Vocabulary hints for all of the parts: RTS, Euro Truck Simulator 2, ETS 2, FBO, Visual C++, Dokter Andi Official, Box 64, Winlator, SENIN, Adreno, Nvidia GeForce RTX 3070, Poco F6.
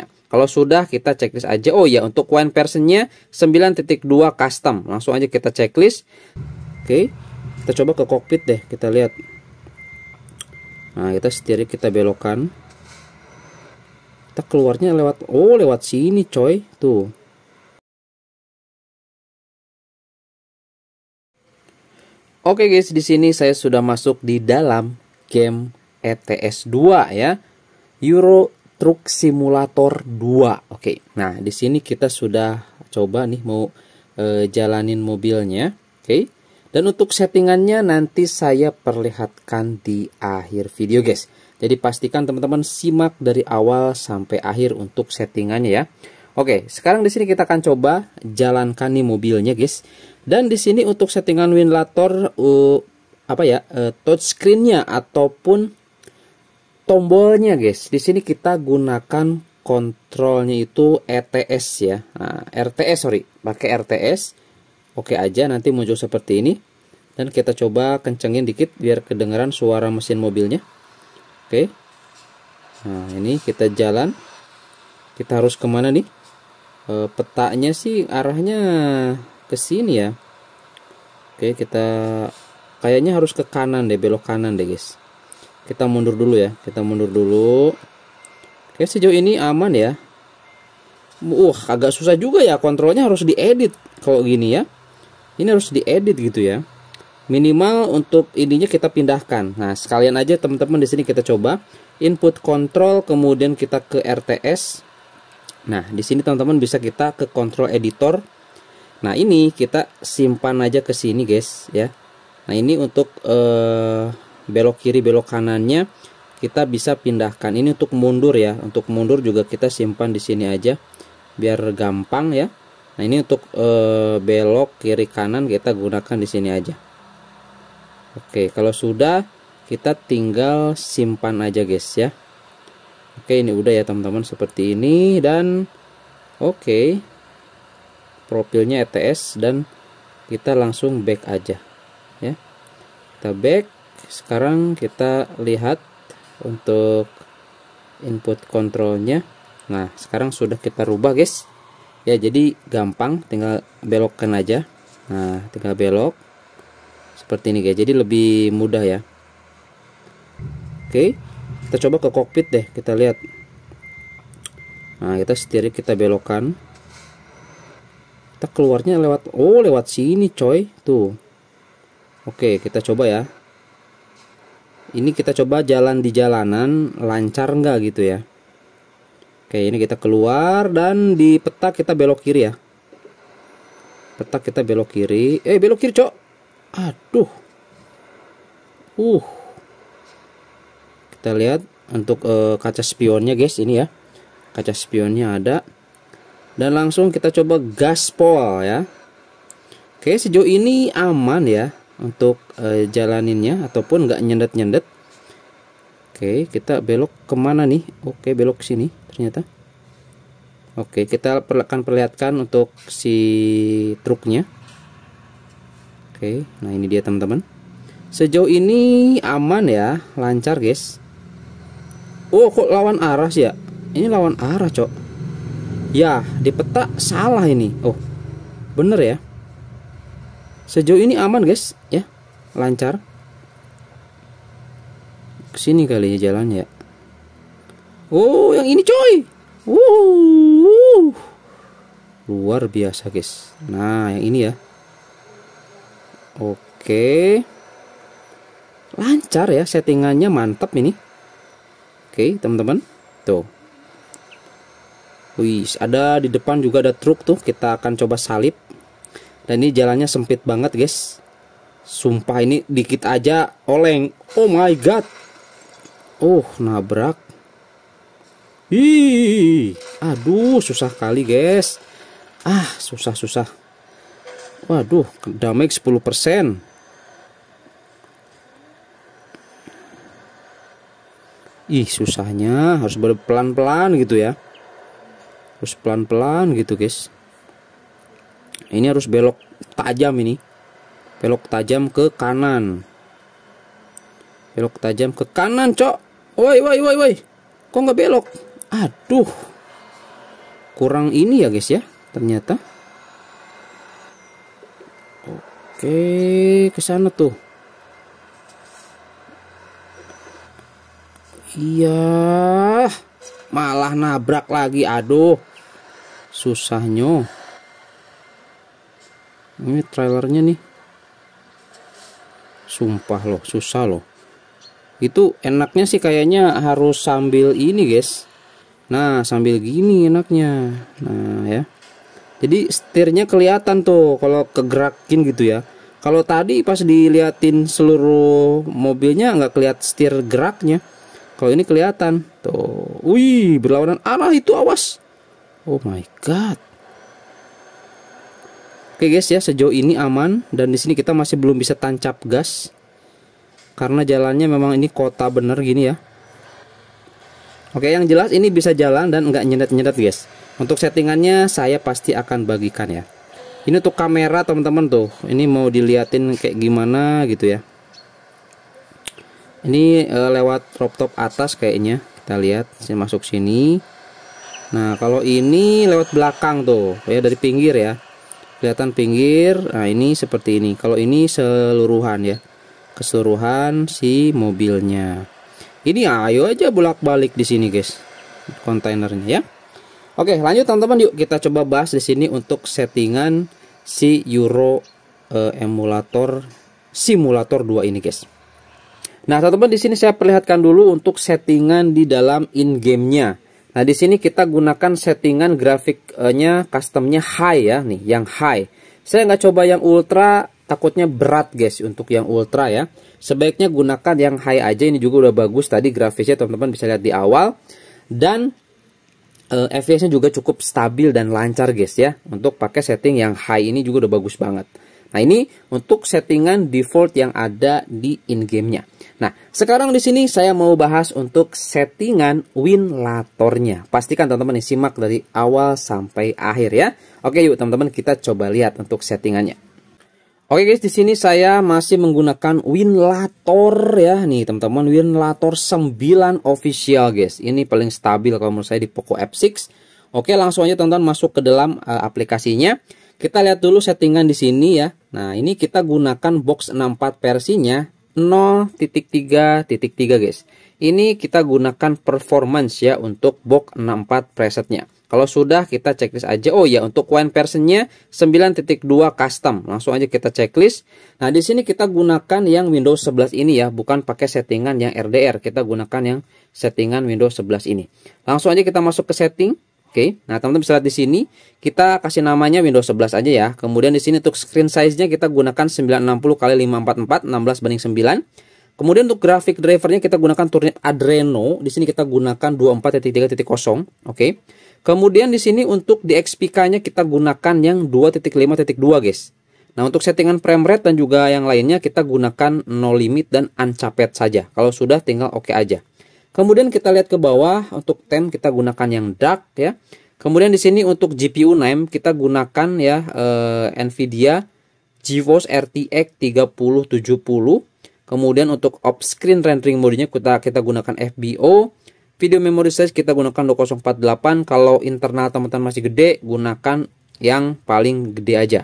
selanjutnya. Kalau sudah, kita checklist aja. Oh ya, untuk wine versionnya 9.2 custom. Langsung aja kita checklist. Oke, kita coba ke kokpit deh, kita lihat. Nah, kita setir, kita belokkan. Kita keluarnya lewat, oh lewat sini coy, tuh. Oke guys, di sini saya sudah masuk di dalam game RTS 2 ya. Euro Truck Simulator 2. Oke. Nah, di sini kita sudah coba nih mau jalanin mobilnya. Oke. Dan untuk settingannya nanti saya perlihatkan di akhir video guys. Jadi pastikan teman-teman simak dari awal sampai akhir untuk settingannya ya. Oke, sekarang di sini kita akan coba jalankan nih mobilnya guys. Dan di sini untuk settingan Winlator touchscreen-nya ataupun tombolnya guys. Di sini kita gunakan kontrolnya itu RTS ya. Nah, pakai RTS. Oke aja, nanti muncul seperti ini. Dan kita coba kencengin dikit biar kedengeran suara mesin mobilnya. Oke. Nah, ini kita jalan. Kita harus kemana nih? Petanya sih arahnya ke sini ya. Oke, kita kayaknya harus ke kanan deh, belok kanan deh guys. Kita mundur dulu ya, kita mundur dulu. Oke, sejauh ini aman ya. Agak susah juga ya, kontrolnya harus diedit kalau gini ya. Ini harus diedit gitu ya. Minimal untuk ininya kita pindahkan. Nah, sekalian aja teman-teman di sini kita coba input control, kemudian kita ke RTS. Nah, di sini teman-teman bisa kita ke control editor. Nah, ini kita simpan aja ke sini guys ya. Nah, ini untuk belok kiri belok kanannya kita bisa pindahkan. Ini untuk mundur ya. Untuk mundur juga kita simpan di sini aja biar gampang ya. Nah, ini untuk belok kiri kanan kita gunakan di sini aja. Oke, kalau sudah kita tinggal simpan aja guys ya. Oke, ini udah ya teman-teman seperti ini dan oke. Profilnya ETS dan kita langsung back aja ya, kita back. Sekarang kita lihat untuk input kontrolnya. Nah, sekarang sudah kita rubah guys ya, jadi gampang, tinggal belokkan aja. Nah, tinggal belok seperti ini guys, jadi lebih mudah ya. Oke, kita coba ke kokpit deh, kita lihat. Nah, kita setir, kita belokkan. Kita keluarnya lewat, oh lewat sini coy, tuh. Oke, kita coba ya. Ini kita coba jalan di jalanan, lancar nggak gitu ya. Oke, ini kita keluar dan di peta kita belok kiri ya. Peta kita belok kiri, belok kiri cok. Aduh. Kita lihat untuk kaca spionnya guys, ini ya. Kaca spionnya ada. Dan langsung kita coba gaspol ya. Oke, sejauh ini aman ya untuk jalaninnya ataupun nggak nyendet-nyendet. Oke, kita belok kemana nih? Oke, belok sini ternyata. Oke, kita akan perlihatkan untuk si truknya. Oke, nah ini dia teman-teman. Sejauh ini aman ya, lancar guys. Oh, kok lawan arah sih ya? Ini lawan arah cok. Ya, di peta salah ini. Oh, bener ya. Sejauh ini aman guys ya, lancar. Kesini kali ya jalannya ya. Oh, yang ini coy. Luar biasa guys. Nah, yang ini ya. Oke. Lancar ya, settingannya mantap ini. Oke, teman-teman. Tuh. Wih, ada di depan juga ada truk tuh, kita akan coba salip. Dan ini jalannya sempit banget guys. Sumpah ini dikit aja oleng. Oh my god. Nabrak. Ih, aduh susah kali guys. Susah-susah. Waduh, damage 10%. Ih, susahnya harus pelan-pelan gitu ya. Terus pelan-pelan gitu guys. Ini harus belok tajam ini. Belok tajam ke kanan. Belok tajam ke kanan cok. Woi. Kok nggak belok? Aduh. kurang ini ya guys ya ternyata. Oke, kesana tuh. Iya, malah nabrak lagi. Aduh, susahnya. Ini trailernya nih. Sumpah loh, susah loh. Itu enaknya sih kayaknya harus sambil ini guys. Nah, sambil gini enaknya. Nah ya. Jadi setirnya kelihatan tuh kalau kegerakin gitu ya. Kalau tadi pas diliatin seluruh mobilnya nggak kelihatan setir geraknya. Kalau ini kelihatan tuh, wih, berlawanan arah itu, awas. Oh my god. Oke guys ya, sejauh ini aman dan di sini kita masih belum bisa tancap gas karena jalannya memang ini kota bener gini ya. Oke, yang jelas ini bisa jalan dan nggak nyedet-nyedet guys. Untuk settingannya saya pasti akan bagikan ya. Ini untuk kamera teman-teman tuh, ini mau diliatin kayak gimana gitu ya. Ini lewat rooftop atas kayaknya. Kita lihat, saya masuk sini. Nah, kalau ini lewat belakang tuh, ya dari pinggir ya. Kelihatan pinggir. Nah, ini seperti ini. Kalau ini seluruhan ya. Keseluruhan si mobilnya. Ini ayo aja bolak-balik di sini, guys. Kontainernya ya. Oke, lanjut teman-teman, yuk kita coba bahas di sini untuk settingan si Euro emulator simulator 2 ini, guys. Nah, teman-teman, di sini saya perlihatkan dulu untuk settingan di dalam in-game-nya. Nah, di sini kita gunakan settingan grafiknya customnya high ya, nih, yang high. Saya nggak coba yang ultra, takutnya berat guys untuk yang ultra ya. Sebaiknya gunakan yang high aja, ini juga udah bagus tadi grafisnya, teman-teman bisa lihat di awal. Dan FPS-nya juga cukup stabil dan lancar guys ya. Untuk pakai setting yang high ini juga udah bagus banget. Nah, ini untuk settingan default yang ada di in-game-nya. Nah, sekarang di sini saya mau bahas untuk settingan Winlator-nya. Pastikan teman-teman simak dari awal sampai akhir ya. Oke, yuk teman-teman kita coba lihat untuk settingannya. Oke guys, di sini saya masih menggunakan Winlator ya. Nih teman-teman, Winlator 9 official guys. Ini paling stabil kalau menurut saya di Poco F6. Oke, langsung aja teman-teman masuk ke dalam aplikasinya. Kita lihat dulu settingan di sini ya. Nah, ini kita gunakan Box 64 versinya 0.3.3 guys. Ini kita gunakan performance ya untuk Box 64 presetnya. Kalau sudah kita checklist aja. Oh ya, untuk wine versionnya 9.2 custom. Langsung aja kita checklist. Nah, di sini kita gunakan yang Windows 11 ini ya, bukan pakai settingan yang RDR. Kita gunakan yang settingan Windows 11 ini. Langsung aja kita masuk ke setting. Oke, nah teman-teman bisa lihat di sini kita kasih namanya Windows 11 aja ya. Kemudian di sini untuk screen size-nya kita gunakan 960x544 16:9. Kemudian untuk grafik drivernya kita gunakan Turnitin Adreno. Di sini kita gunakan 24.3.0. Oke. Kemudian di sini untuk DXPK-nya kita gunakan yang 2.5.2 guys. Nah, untuk settingan frame rate dan juga yang lainnya kita gunakan no limit dan uncapped saja. Kalau sudah tinggal oke aja. Kemudian kita lihat ke bawah, untuk temp kita gunakan yang dark ya. Kemudian di sini untuk GPU name kita gunakan ya Nvidia GeForce RTX 3070. Kemudian untuk off screen rendering mode-nya kita gunakan FBO. Video memory size kita gunakan 2048. Kalau internal teman-teman masih gede, gunakan yang paling gede aja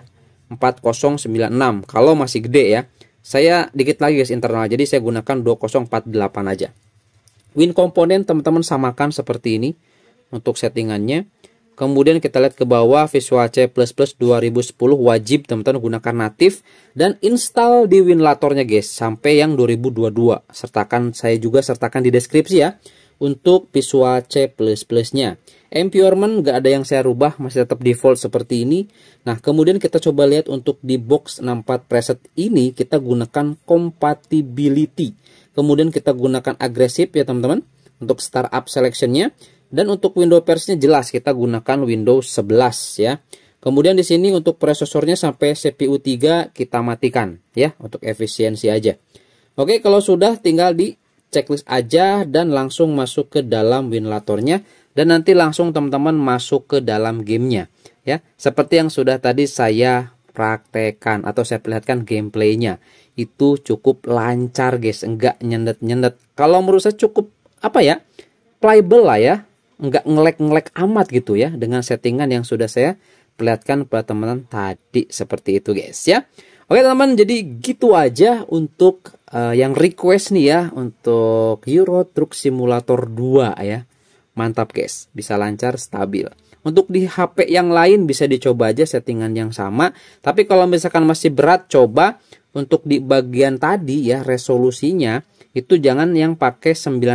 4096. Kalau masih gede ya. Saya dikit lagi guys internal, jadi saya gunakan 2048 aja. Win komponen teman-teman samakan seperti ini untuk settingannya. Kemudian kita lihat ke bawah, Visual C++ 2010 wajib teman-teman gunakan natif dan install di Winlatornya guys sampai yang 2022. Sertakan, saya juga sertakan di deskripsi ya untuk Visual C++ nya. Environment nggak ada yang saya rubah, masih tetap default seperti ini. Nah, kemudian kita coba lihat untuk di Box 64 preset ini kita gunakan compatibility. Kemudian kita gunakan agresif ya teman-teman untuk startup selection-nya. Dan untuk window persnya jelas kita gunakan Windows 11 ya. Kemudian di sini untuk prosesornya sampai CPU 3 kita matikan ya untuk efisiensi aja. Oke, kalau sudah tinggal di checklist aja dan langsung masuk ke dalam Winlator-nya dan nanti langsung teman-teman masuk ke dalam gamenya ya. Seperti yang sudah tadi saya praktekan atau saya perlihatkan gameplaynya, itu cukup lancar guys, enggak nyendet-nyendet. Kalau menurut saya cukup apa ya, playable lah ya, nggak ngelek-ngelek amat gitu ya, dengan settingan yang sudah saya perlihatkan pada teman-teman tadi seperti itu guys ya. Oke teman-teman, jadi gitu aja untuk yang request nih ya, untuk Euro Truck Simulator 2 ya. Mantap guys, bisa lancar, stabil. Untuk di HP yang lain bisa dicoba aja settingan yang sama. Tapi kalau misalkan masih berat, coba untuk di bagian tadi ya, resolusinya itu jangan yang pakai 900,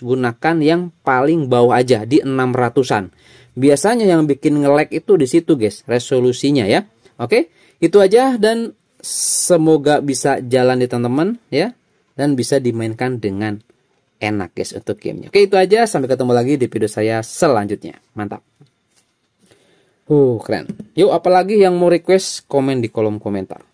gunakan yang paling bawah aja di 600-an. Biasanya yang bikin nge-lag itu di situ guys, resolusinya ya. Oke, itu aja dan semoga bisa jalan di teman-teman ya, dan bisa dimainkan dengan enak guys untuk gamenya. Oke, itu aja, sampai ketemu lagi di video saya selanjutnya. Mantap. Keren. Yuk, apalagi yang mau request, komen di kolom komentar.